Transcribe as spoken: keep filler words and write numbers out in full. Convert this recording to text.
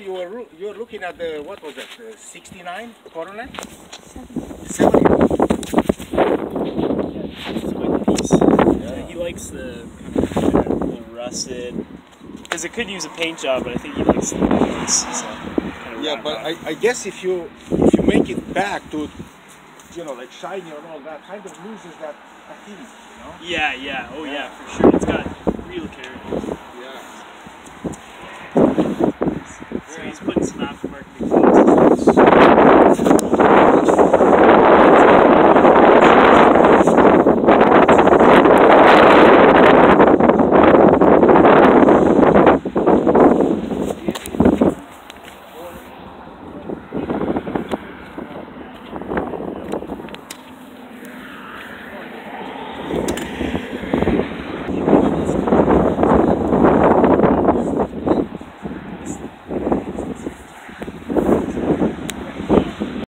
you were you were looking at the, what was that, the sixty-nine Coronet? seventy. Yeah, he's quite nice. Yeah. He likes the, the rusted, because it could use a paint job, but I think he likes the nice. So kind of yeah, but I, I guess if you if you make it back to, you know, like shiny and all that, kind of loses that patina, you know? Yeah, yeah, oh yeah, yeah for sure. It's got real character. Yeah. So he's putting some